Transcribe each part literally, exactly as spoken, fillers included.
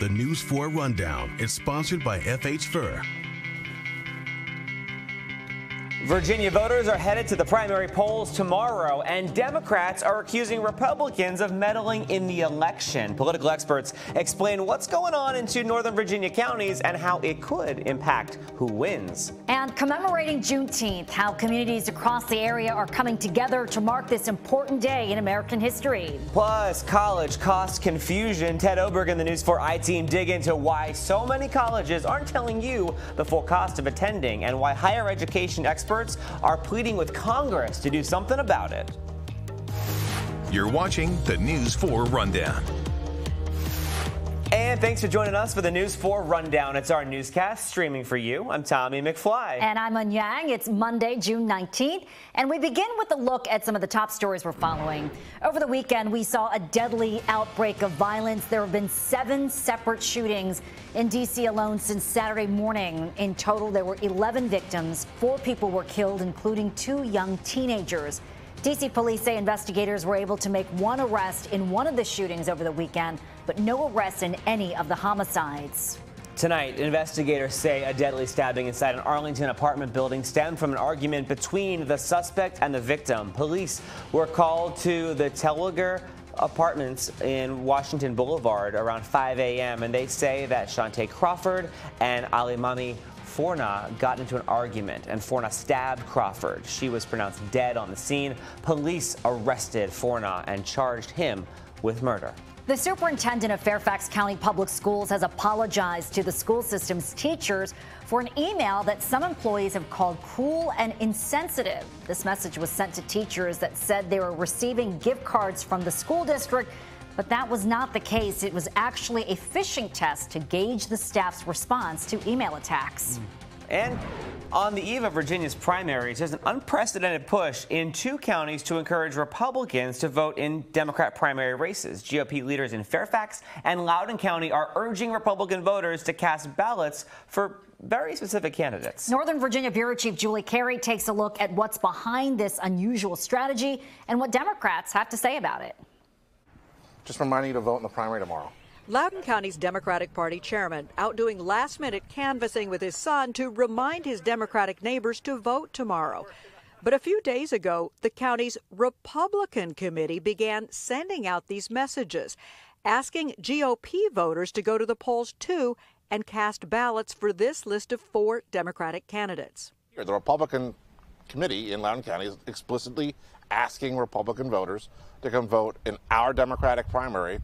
The News four Rundown is sponsored by F H Fur. Virginia voters are headed to the primary polls tomorrow, and Democrats are accusing Republicans of meddling in the election. Political experts explain what's going on in two northern Virginia counties and how it could impact who wins. And commemorating Juneteenth, how communities across the area are coming together to mark this important day in American history. Plus, college cost confusion. Ted Oberg and the News four I-Team dig into why so many colleges aren't telling you the full cost of attending and why higher education experts are pleading with Congress to do something about it. You're watching the News four Rundown. And thanks for joining us for the News four Rundown. It's our newscast streaming for you. I'm Tommy McFly. And I'm Eun Yang. It's Monday, June nineteenth. And we begin with a look at some of the top stories we're following. Over the weekend, we saw a deadly outbreak of violence. There have been seven separate shootings in D C alone since Saturday morning. In total, there were eleven victims. Four people were killed, including two young teenagers. D C police say investigators were able to make one arrest in one of the shootings over the weekend, but no arrests in any of the homicides. Tonight, investigators say a deadly stabbing inside an Arlington apartment building stemmed from an argument between the suspect and the victim. Police were called to the Teleger apartments in Washington Boulevard around five A M, and they say that Shantae Crawford and Alimami Forna got into an argument, and Forna stabbed Crawford. She was pronounced dead on the scene. Police arrested Forna and charged him with murder. The superintendent of Fairfax County Public Schools has apologized to the school system's teachers for an email that some employees have called cruel and insensitive. This message was sent to teachers that said they were receiving gift cards from the school district, but that was not the case. It was actually a phishing test to gauge the staff's response to email attacks. And on the eve of Virginia's primaries, there's an unprecedented push in two counties to encourage Republicans to vote in Democrat primary races. G O P leaders in Fairfax and Loudoun County are urging Republican voters to cast ballots for very specific candidates. Northern Virginia Bureau Chief Julie Carey takes a look at what's behind this unusual strategy and what Democrats have to say about it. Just reminding you to vote in the primary tomorrow. Loudoun County's Democratic Party chairman out doing last-minute canvassing with his son to remind his Democratic neighbors to vote tomorrow. But a few days ago, the county's Republican committee began sending out these messages, asking G O P voters to go to the polls too and cast ballots for this list of four Democratic candidates. The Republican committee in Loudoun County is explicitly asking Republican voters to come vote in our Democratic primary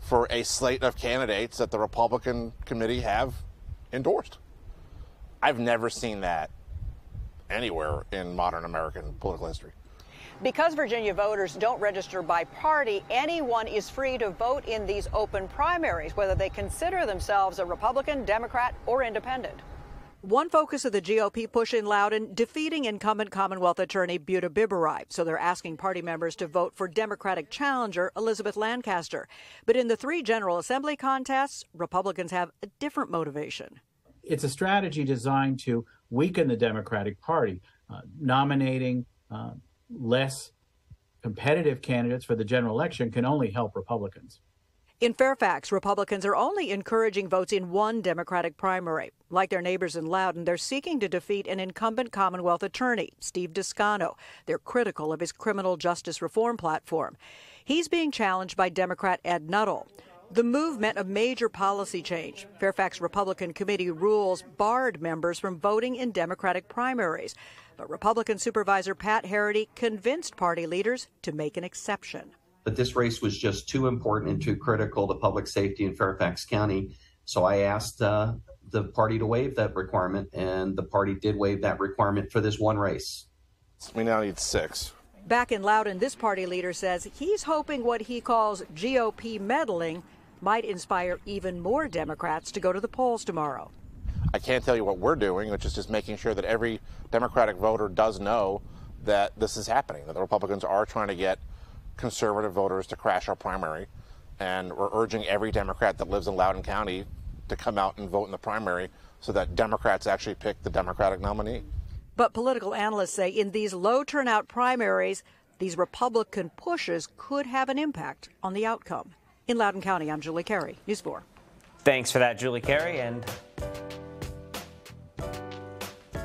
for a slate of candidates that the Republican committee have endorsed. I've never seen that anywhere in modern American political history. Because Virginia voters don't register by party, anyone is free to vote in these open primaries, whether they consider themselves a Republican, Democrat, or independent. One focus of the G O P push in Loudoun, defeating incumbent Commonwealth attorney Buta Bibberi. So they're asking party members to vote for Democratic challenger Elizabeth Lancaster. But in the three General Assembly contests, Republicans have a different motivation. It's a strategy designed to weaken the Democratic Party, uh, nominating uh, less competitive candidates for the general election can only help Republicans. In Fairfax, Republicans are only encouraging votes in one Democratic primary. Like their neighbors in Loudoun, they're seeking to defeat an incumbent Commonwealth attorney, Steve Descano. They're critical of his criminal justice reform platform. He's being challenged by Democrat Ed Nuttall. The move meant a major policy change. Fairfax Republican Committee rules barred members from voting in Democratic primaries. But Republican Supervisor Pat Harrity convinced party leaders to make an exception. But this race was just too important and too critical to public safety in Fairfax County. So I asked uh, the party to waive that requirement, and the party did waive that requirement for this one race. We now need six. Back in Loudoun, this party leader says he's hoping what he calls G O P meddling might inspire even more Democrats to go to the polls tomorrow. I can't tell you what we're doing, which is just making sure that every Democratic voter does know that this is happening, that the Republicans are trying to get conservative voters to crash our primary, and we're urging every Democrat that lives in Loudoun County to come out and vote in the primary so that Democrats actually pick the Democratic nominee. But political analysts say in these low turnout primaries, these Republican pushes could have an impact on the outcome. In Loudoun County, I'm Julie Carey, News four. Thanks for that, Julie Carey. And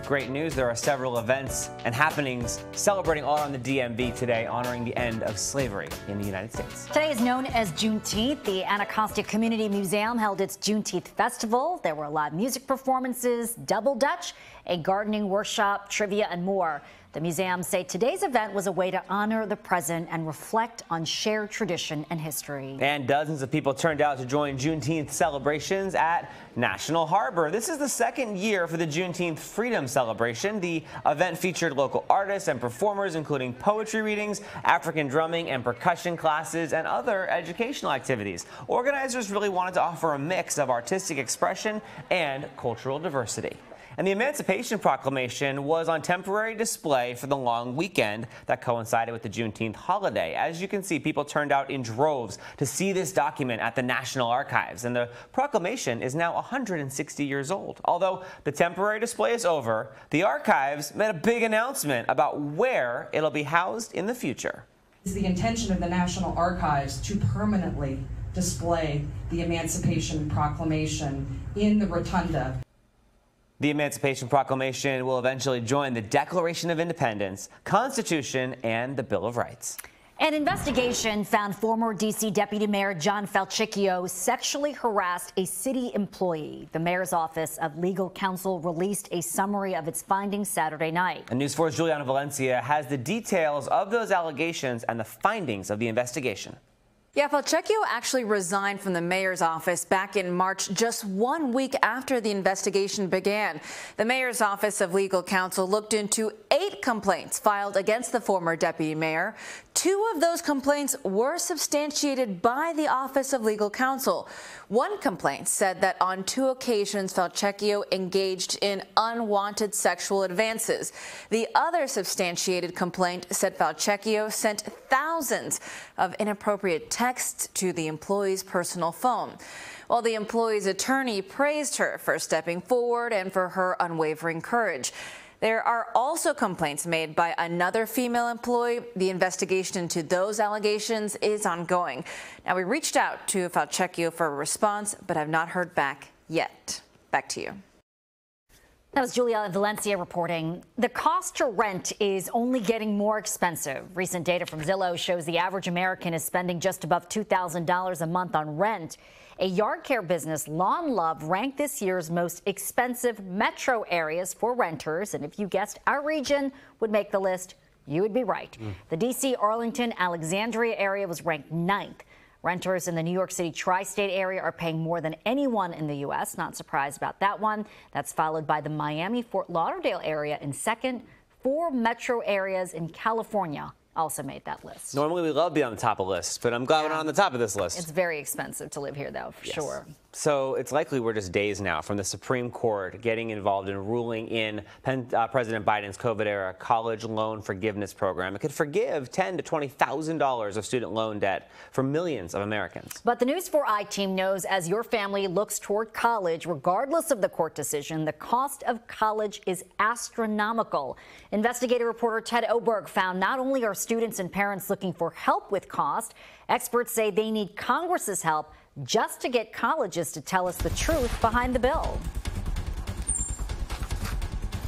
great news, there are several events and happenings celebrating all on the D M V today, honoring the end of slavery in the United States. Today is known as Juneteenth. The Anacostia Community Museum held its Juneteenth Festival. There were live music performances, double dutch, a gardening workshop, trivia, and more. The museum say today's event was a way to honor the present and reflect on shared tradition and history. And dozens of people turned out to join Juneteenth celebrations at National Harbor. This is the second year for the Juneteenth Freedom Celebration. The event featured local artists and performers, including poetry readings, African drumming and percussion classes, and other educational activities. Organizers really wanted to offer a mix of artistic expression and cultural diversity. And the Emancipation Proclamation was on temporary display for the long weekend that coincided with the Juneteenth holiday. As you can see, people turned out in droves to see this document at the National Archives, and the proclamation is now one hundred sixty years old. Although the temporary display is over, the Archives made a big announcement about where it'll be housed in the future. It's the intention of the National Archives to permanently display the Emancipation Proclamation in the Rotunda. The Emancipation Proclamation will eventually join the Declaration of Independence, Constitution, and the Bill of Rights. An investigation found former D C Deputy Mayor John Falcicchio sexually harassed a city employee. The mayor's office of legal counsel released a summary of its findings Saturday night. And News four's Juliana Valencia has the details of those allegations and the findings of the investigation. Yeah, Falcicchio actually resigned from the mayor's office back in March, just one week after the investigation began. The mayor's office of legal counsel looked into eight complaints filed against the former deputy mayor. Two of those complaints were substantiated by the office of legal counsel. One complaint said that on two occasions, Falcicchio engaged in unwanted sexual advances. The other substantiated complaint said Falcicchio sent thousands of inappropriate texts Text to the employee's personal phone. While the employee's attorney praised her for stepping forward and for her unwavering courage. There are also complaints made by another female employee. The investigation into those allegations is ongoing. Now, we reached out to Falcicchio for a response, but have not heard back yet. Back to you. That was Julia Valencia reporting. The cost to rent is only getting more expensive. Recent data from Zillow shows the average American is spending just above two thousand dollars a month on rent. A yard care business, Lawn Love, ranked this year's most expensive metro areas for renters. And if you guessed our region would make the list, you would be right. Mm. The D C, Arlington, Alexandria area was ranked ninth. Renters in the New York City tri-state area are paying more than anyone in the U S. Not surprised about that one. That's followed by the Miami-Fort Lauderdale area in second. Four metro areas in California also made that list. Normally we love being on the top of lists, but I'm glad yeah. we're not on the top of this list. It's very expensive to live here, though, for yes. sure. So it's likely we're just days now from the Supreme Court getting involved in ruling in Pen, uh, President Biden's COVID-era college loan forgiveness program. It could forgive ten thousand to twenty thousand dollars of student loan debt for millions of Americans. But the News four I team knows as your family looks toward college, regardless of the court decision, the cost of college is astronomical. Investigative reporter Ted Oberg found not only are students and parents looking for help with cost, experts say they need Congress's help just to get colleges to tell us the truth behind the bill.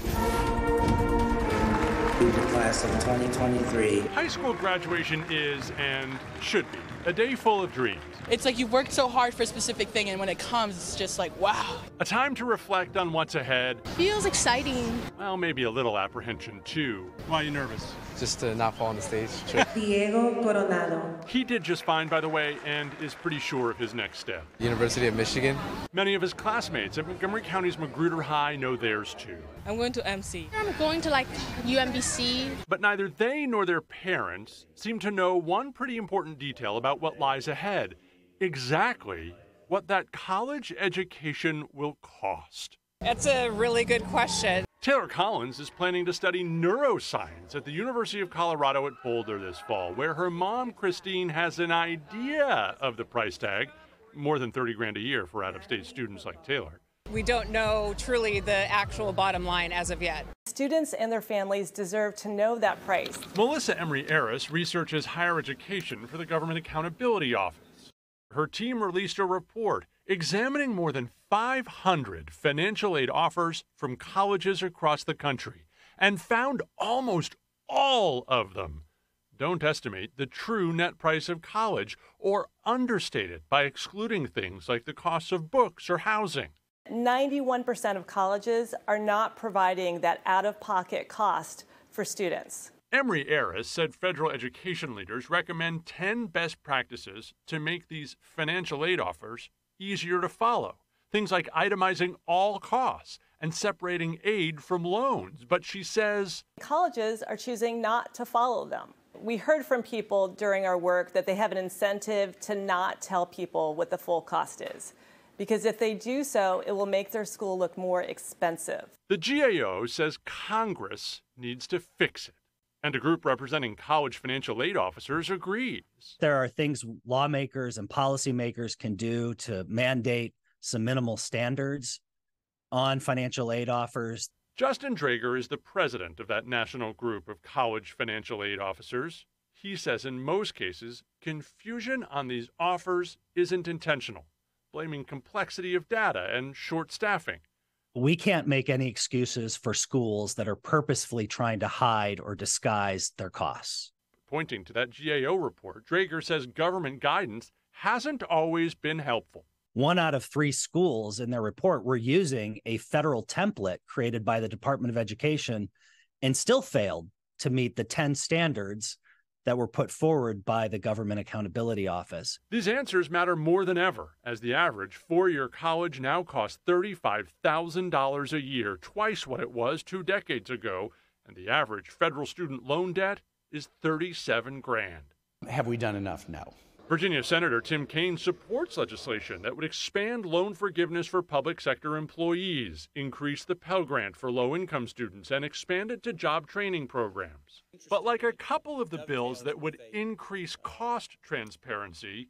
The class of twenty twenty-three. High school graduation is and should be a day full of dreams. It's like you've worked so hard for a specific thing, and when it comes, it's just like, wow. A time to reflect on what's ahead. Feels exciting. Well, maybe a little apprehension, too. Why are you nervous? Just to not fall on the stage. Diego Coronado. He did just fine, by the way, and is pretty sure of his next step. University of Michigan. Many of his classmates at Montgomery County's Magruder High know theirs, too. I'm going to M C. I'm going to, like, U M B C. But neither they nor their parents seem to know one pretty important detail about what lies ahead. Exactly what that college education will cost. That's a really good question. Taylor Collins is planning to study neuroscience at the University of Colorado at Boulder this fall, where her mom, Christine, has an idea of the price tag, more than thirty grand a year for out-of-state students like Taylor. We don't know truly the actual bottom line as of yet. Students and their families deserve to know that price. Melissa Emery Harris researches higher education for the Government Accountability Office. Her team released a report examining more than five hundred financial aid offers from colleges across the country and found almost all of them don't estimate the true net price of college or understate it by excluding things like the costs of books or housing. ninety-one percent of colleges are not providing that out-of-pocket cost for students. Emery Harris said federal education leaders recommend ten best practices to make these financial aid offers easier to follow. Things like itemizing all costs and separating aid from loans. But she says colleges are choosing not to follow them. We heard from people during our work that they have an incentive to not tell people what the full cost is, because if they do so, it will make their school look more expensive. The G A O says Congress needs to fix it, and a group representing college financial aid officers agrees. There are things lawmakers and policymakers can do to mandate some minimal standards on financial aid offers. Justin Draeger is the president of that national group of college financial aid officers. He says in most cases, confusion on these offers isn't intentional, blaming complexity of data and short staffing. We can't make any excuses for schools that are purposefully trying to hide or disguise their costs. Pointing to that G A O report, Draeger says government guidance hasn't always been helpful. One out of three schools in their report were using a federal template created by the Department of Education and still failed to meet the ten standards that were put forward by the Government Accountability Office. These answers matter more than ever, as the average four-year college now costs thirty-five thousand dollars a year, twice what it was two decades ago, and the average federal student loan debt is thirty-seven grand. Have we done enough? No. Virginia Senator Tim Kaine supports legislation that would expand loan forgiveness for public sector employees, increase the Pell Grant for low-income students, and expand it to job training programs. But like a couple of the bills that would increase cost transparency,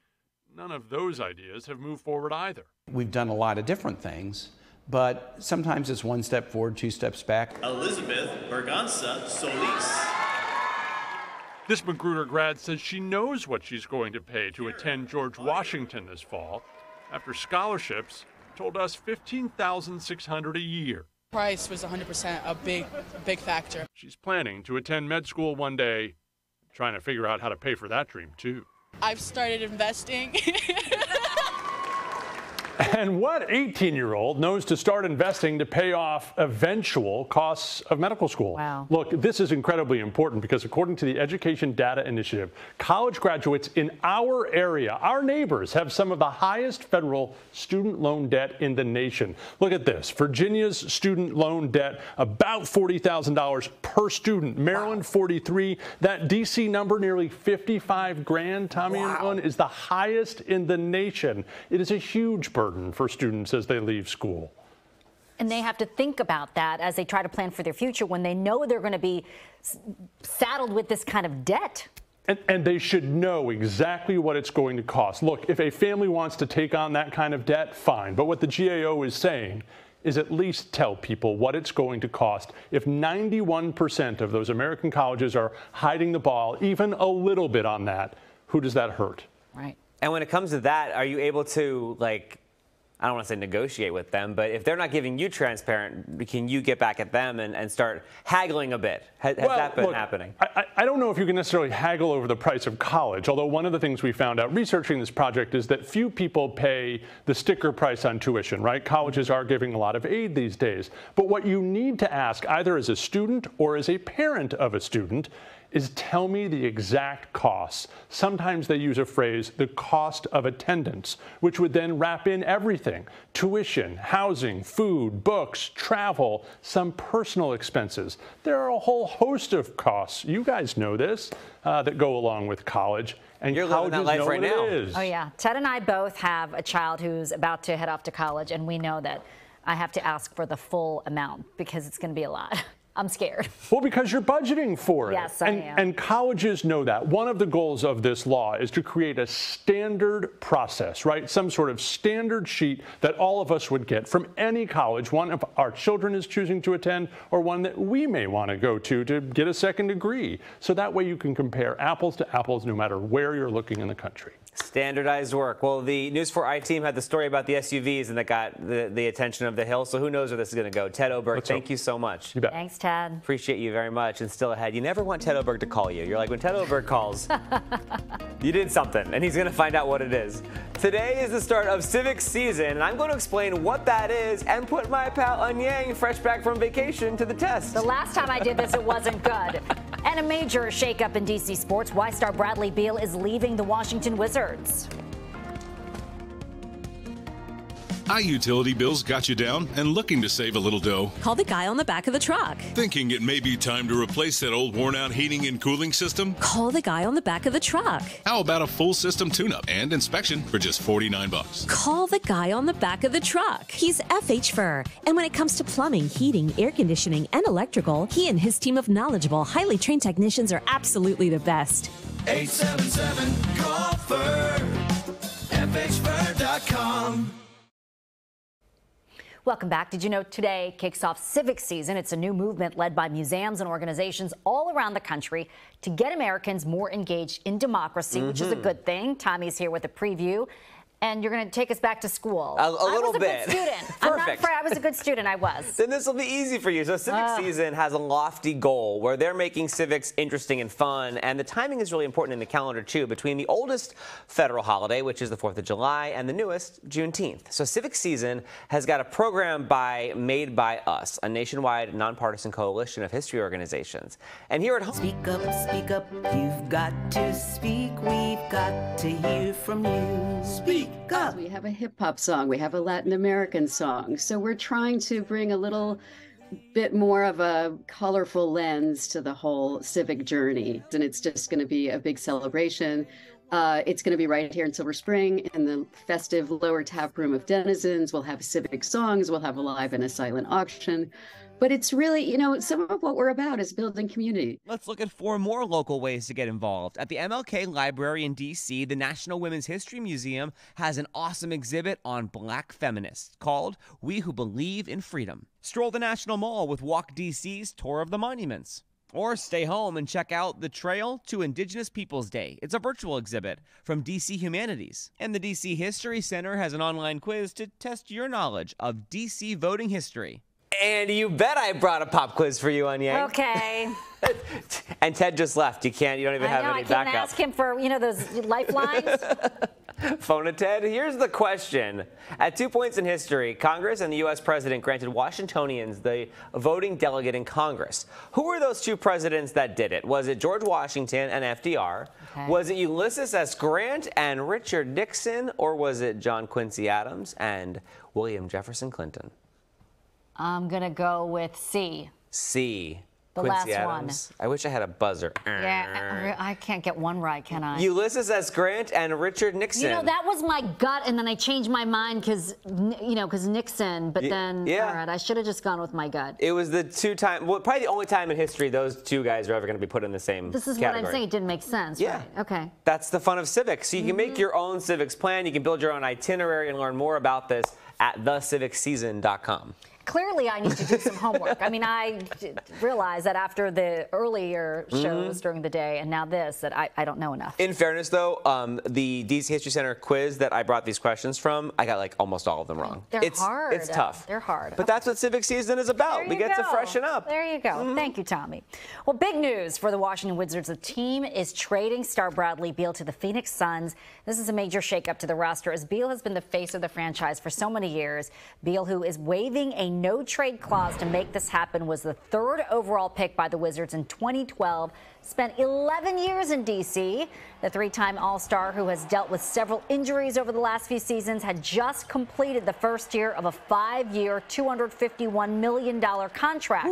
none of those ideas have moved forward either. We've done a lot of different things, but sometimes it's one step forward, two steps back. Elizabeth Berganza Solis. This Magruder grad says she knows what she's going to pay to attend George Washington this fall after scholarships told us fifteen thousand six hundred dollars a year. Price was one hundred percent a big, big factor. She's planning to attend med school one day, trying to figure out how to pay for that dream, too. I've started investing. And what eighteen-year-old knows to start investing to pay off eventual costs of medical school? Wow. Look, this is incredibly important because according to the Education Data Initiative, college graduates in our area, our neighbors, have some of the highest federal student loan debt in the nation. Look at this. Virginia's student loan debt, about forty thousand dollars per student. Maryland, wow. forty-three. That D C number, nearly fifty-five grand. Tommy wow. and one is the highest in the nation. It is a huge burden for students as they leave school. And they have to think about that as they try to plan for their future when they know they're going to be saddled with this kind of debt. And, and they should know exactly what it's going to cost. Look, if a family wants to take on that kind of debt, fine. But what the G A O is saying is at least tell people what it's going to cost. If ninety-one percent of those American colleges are hiding the ball, even a little bit on that, who does that hurt? Right. And when it comes to that, are you able to, like, I don't want to say negotiate with them, but if they're not giving you transparent, can you get back at them and, and start haggling a bit? Has, has well, that been look, happening? I, I don't know if you can necessarily haggle over the price of college, although one of the things we found out researching this project is that few people pay the sticker price on tuition, right? Colleges are giving a lot of aid these days. But what you need to ask, either as a student or as a parent of a student, is tell me the exact costs. Sometimes they use a phrase, the cost of attendance, which would then wrap in everything: tuition, housing, food, books, travel, some personal expenses. There are a whole host of costs, you guys know this, uh, that go along with college. And you're living that life right now. Oh yeah, Ted and I both have a child who's about to head off to college, and we know that I have to ask for the full amount because it's gonna be a lot. I'm scared. Well, because you're budgeting for it. Yes, I and, am. And colleges know that. One of the goals of this law is to create a standard process, right? Some sort of standard sheet that all of us would get from any college, one of our children is choosing to attend or one that we may want to go to to get a second degree. So that way you can compare apples to apples no matter where you're looking in the country. Standardized work. Well, the News four I team had the story about the S U Vs, and that got the, the attention of the Hill, so who knows where this is going to go. Ted Oberg, Let's thank go. you so much. You bet. Thanks, Ted. Appreciate you very much, and still ahead. You never want Ted Oberg to call you. You're like, when Ted Oberg calls, you did something, and he's going to find out what it is. Today is the start of civic season, and I'm going to explain what that is and put my pal Anyang, fresh back from vacation, to the test. The last time I did this, it wasn't good. And a major shakeup in D C sports. Why star Bradley Beal is leaving the Washington Wizards. iUtility bills got you down and looking to save a little dough? Call the guy on the back of the truck. Thinking it may be time to replace that old worn-out heating and cooling system? Call the guy on the back of the truck. How about a full system tune-up and inspection for just forty-nine bucks? Call the guy on the back of the truck. He's F H Fur, and when it comes to plumbing, heating, air conditioning, and electrical, he and his team of knowledgeable, highly trained technicians are absolutely the best. eight seven seven call F H F U R, F H F U R dot com. Welcome back. Did you know today kicks off civic season? It's a new movement led by museums and organizations all around the country to get Americans more engaged in democracy, mm-hmm. which is a good thing. Tommy's here with a preview. And you're going to take us back to school. A, a little bit. I was a bit. good student. Perfect. I'm not afraid. I was a good student. I was. Then this will be easy for you. So civic uh. season has a lofty goal where they're making civics interesting and fun. And the timing is really important in the calendar, too, between the oldest federal holiday, which is the fourth of July, and the newest, Juneteenth. So civic season has got a program by Made by Us, a nationwide nonpartisan coalition of history organizations. And here at home. Speak up, speak up. You've got to speak. We've got to hear from you. Speak. God. We have a hip hop song. We have a Latin American song. So we're trying to bring a little bit more of a colorful lens to the whole civic journey. And it's just going to be a big celebration. Uh, it's going to be right here in Silver Spring in the festive lower tap room of Denizens. We'll have civic songs. We'll have a live and a silent auction. But it's really, you know, some of what we're about is building community. Let's look at four more local ways to get involved. At the M L K Library in D C, the National Women's History Museum has an awesome exhibit on Black feminists called We Who Believe in Freedom. Stroll the National Mall with Walk D C's Tour of the Monuments. Or stay home and check out The Trail to Indigenous Peoples Day. It's a virtual exhibit from D C Humanities. And the D C History Center has an online quiz to test your knowledge of D C voting history. And you bet I brought a pop quiz for you, Anyang. Okay. And Ted just left. You can't. You don't even I have know, any I backup. I can ask him for, you know, those lifelines. Phone a Ted. Here's the question. At two points in history, Congress and the U S president granted Washingtonians the voting delegate in Congress. Who were those two presidents that did it? Was it George Washington and F D R? Okay. Was it Ulysses S. Grant and Richard Nixon? Or was it John Quincy Adams and William Jefferson Clinton? I'm going to go with C. C. The Quincy last Adams. one. I wish I had a buzzer. Yeah, I can't get one right, can I? Ulysses S. Grant and Richard Nixon. You know, that was my gut, and then I changed my mind because, you know, because Nixon, but y then, yeah. all right, I should have just gone with my gut. It was the two time, well, probably the only time in history those two guys are ever going to be put in the same This is category. What I'm saying. It didn't make sense, yeah. right? Okay. That's the fun of civics. So you can mm-hmm. make your own civics plan. You can build your own itinerary and learn more about this at the civic season dot com. Clearly, I need to do some homework. I mean, I realized that after the earlier shows mm-hmm. during the day and now this, that I, I don't know enough. In fairness, though, um, the D C History Center quiz that I brought these questions from, I got like almost all of them wrong. They're it's, hard. It's tough. They're hard. But okay. that's what civic season is about. There we get go. to freshen up. There you go. Mm-hmm. Thank you, Tommy. Well, big news for the Washington Wizards. The team is trading star Bradley Beal to the Phoenix Suns. This is a major shakeup to the roster as Beal has been the face of the franchise for so many years. Beal, who is waiving a no-trade clause to make this happen, was the third overall pick by the Wizards in twenty twelve. Spent eleven years in D C. The three-time All-Star, who has dealt with several injuries over the last few seasons, had just completed the first year of a five-year, two hundred fifty-one million dollar contract.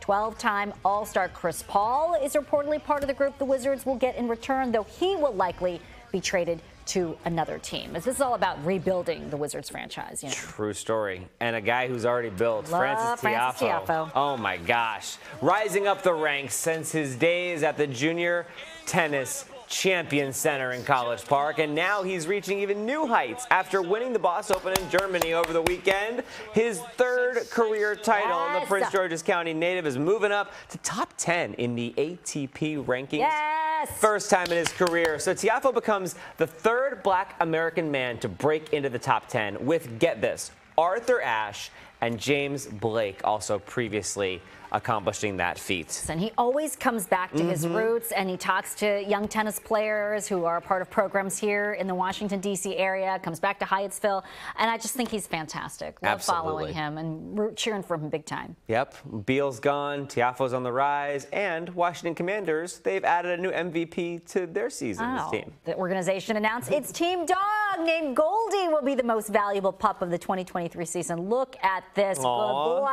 twelve-time All-Star Chris Paul is reportedly part of the group the Wizards will get in return, though he will likely be traded to another team. This is all about rebuilding the Wizards franchise. You know? True story. And a guy who's already built, Francis Tiafoe. Francis Tiafoe. Oh, my gosh. Rising up the ranks since his days at the Junior Tennis Champion Center in College Park, and now he's reaching even new heights after winning the Boss Open in Germany over the weekend. His third career title. Yes. The Prince George's County native is moving up to top ten in the A T P rankings. Yes. Yes. First time in his career. So Tiafoe becomes the third black American man to break into the top ten with, get this, Arthur Ashe and James Blake also previously accomplishing that feat. And he always comes back to mm-hmm. his roots, and he talks to young tennis players who are part of programs here in the Washington, D C area, comes back to Hyattsville, and I just think he's fantastic. Love Absolutely. Following him and cheering for him big time. Yep. Beal's gone, Tiafoe's on the rise, and Washington Commanders, they've added a new M V P to their season's oh. team. The organization announced its team dog named Goldie will be the most valuable pup of the twenty twenty-three season. Look at this. Aww.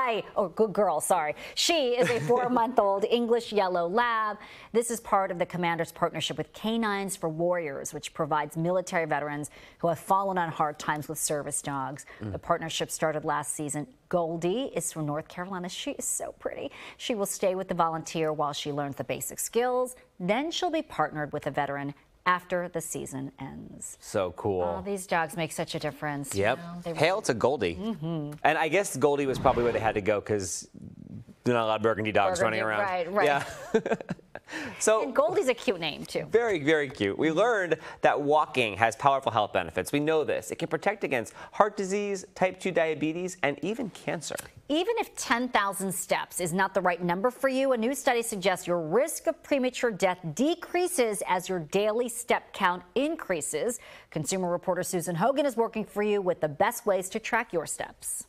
Good boy. Or good girl, sorry. She is a four-month-old English Yellow Lab. This is part of the Commander's partnership with Canines for Warriors, which provides military veterans who have fallen on hard times with service dogs. Mm. The partnership started last season. Goldie is from North Carolina. She is so pretty. She will stay with the volunteer while she learns the basic skills. Then she'll be partnered with a veteran after the season ends. So cool. Oh, these dogs make such a difference. Yep. You know, Hail to Goldie. Mm-hmm. And I guess Goldie was probably where they had to go because there's not a lot of burgundy dogs burgundy, running around. Right, right. Yeah. So, and Goldie's a cute name, too. Very, very cute. We learned that walking has powerful health benefits. We know this. It can protect against heart disease, type two diabetes, and even cancer. Even if ten thousand steps is not the right number for you, a new study suggests your risk of premature death decreases as your daily step count increases. Consumer reporter Susan Hogan is working for you with the best ways to track your steps.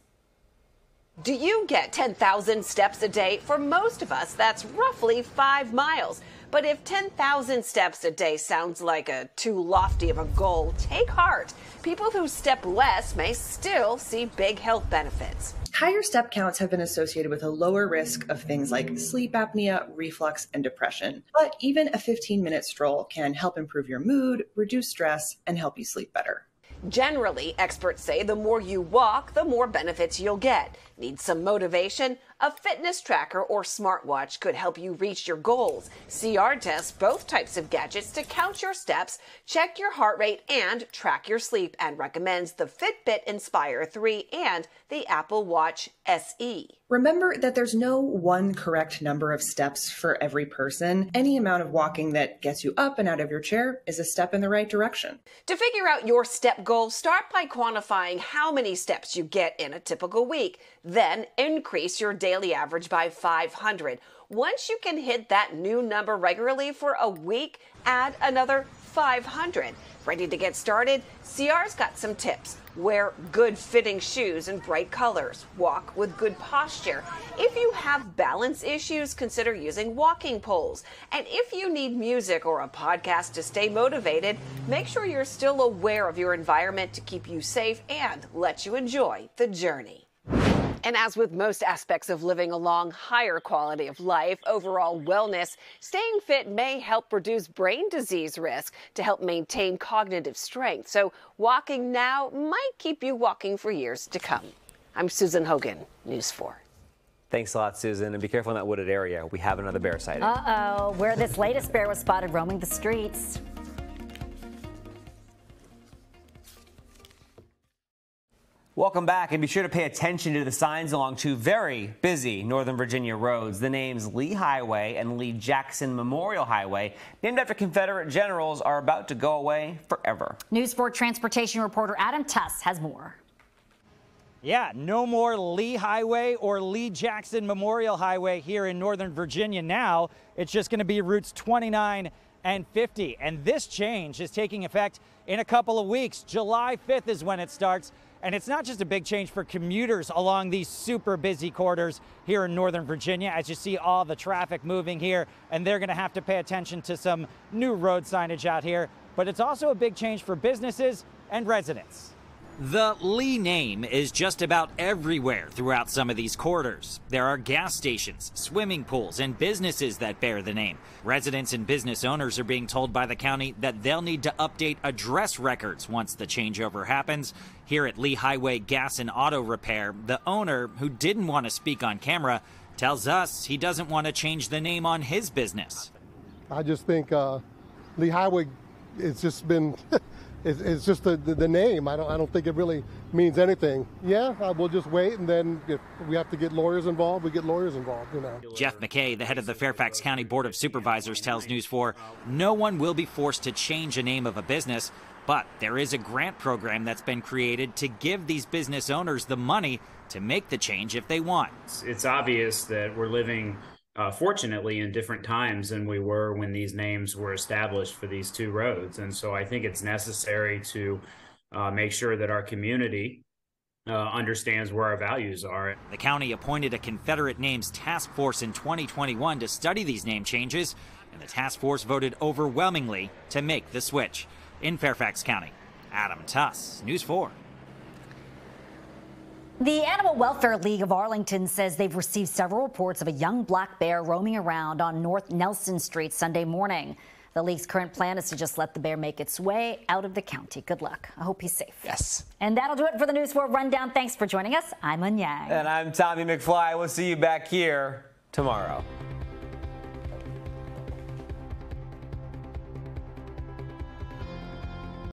Do you get ten thousand steps a day? For most of us, that's roughly five miles. But if ten thousand steps a day sounds like a too lofty of a goal, take heart. People who step less may still see big health benefits. Higher step counts have been associated with a lower risk of things like sleep apnea, reflux, and depression. But even a fifteen minute stroll can help improve your mood, reduce stress, and help you sleep better. Generally, experts say the more you walk, the more benefits you'll get. Need some motivation? A fitness tracker or smartwatch could help you reach your goals. C R tests both types of gadgets to count your steps, check your heart rate, and track your sleep, and recommends the Fitbit Inspire three and the Apple Watch S E. Remember that there's no one correct number of steps for every person. Any amount of walking that gets you up and out of your chair is a step in the right direction. To figure out your step goal, start by quantifying how many steps you get in a typical week. Then increase your daily daily average by five hundred. Once you can hit that new number regularly for a week, add another five hundred. Ready to get started? C R's got some tips. Wear good fitting shoes in bright colors. Walk with good posture. If you have balance issues, consider using walking poles. And if you need music or a podcast to stay motivated, make sure you're still aware of your environment to keep you safe and let you enjoy the journey. And as with most aspects of living a long, higher quality of life, overall wellness, staying fit may help reduce brain disease risk to help maintain cognitive strength. So walking now might keep you walking for years to come. I'm Susan Hogan, News four. Thanks a lot, Susan, and be careful in that wooded area. We have another bear sighting. Uh-oh, where this latest bear was spotted roaming the streets. Welcome back, and be sure to pay attention to the signs along two very busy Northern Virginia roads. The names Lee Highway and Lee Jackson Memorial Highway, named after Confederate generals, are about to go away forever. News four transportation reporter Adam Tuss has more. Yeah, no more Lee Highway or Lee Jackson Memorial Highway here in Northern Virginia now. It's just going to be routes twenty-nine and fifty, and this change is taking effect in a couple of weeks. July fifth is when it starts. And it's not just a big change for commuters along these super busy corridors here in Northern Virginia, as you see all the traffic moving here, and they're going to have to pay attention to some new road signage out here. But it's also a big change for businesses and residents. The Lee name is just about everywhere throughout some of these corridors. There are gas stations, swimming pools, and businesses that bear the name. Residents and business owners are being told by the county that they'll need to update address records once the changeover happens. Here at Lee Highway Gas and Auto Repair, the owner, who didn't want to speak on camera, tells us he doesn't want to change the name on his business. I just think uh, Lee Highway, it's just been it's, it's just the, the, the name. I don't I don't think it really means anything. Yeah, uh, we'll just wait, and then if we have to get lawyers involved, we get lawyers involved, you know. Jeff McKay, the head of the Fairfax County Board of Supervisors, tells News four no one will be forced to change the name of a business, but there is a grant program that's been created to give these business owners the money to make the change if they want. It's, it's obvious that we're living, uh, fortunately, in different times than we were when these names were established for these two roads. And so I think it's necessary to uh, make sure that our community uh, understands where our values are. The county appointed a Confederate Names Task Force in twenty twenty-one to study these name changes, and the task force voted overwhelmingly to make the switch. In Fairfax County, Adam Tuss, News four. The Animal Welfare League of Arlington says they've received several reports of a young black bear roaming around on North Nelson Street Sunday morning. The league's current plan is to just let the bear make its way out of the county. Good luck. I hope he's safe. Yes. And that'll do it for the News four Rundown. Thanks for joining us. I'm Eun Yang. And I'm Tommy McFly. We'll see you back here tomorrow.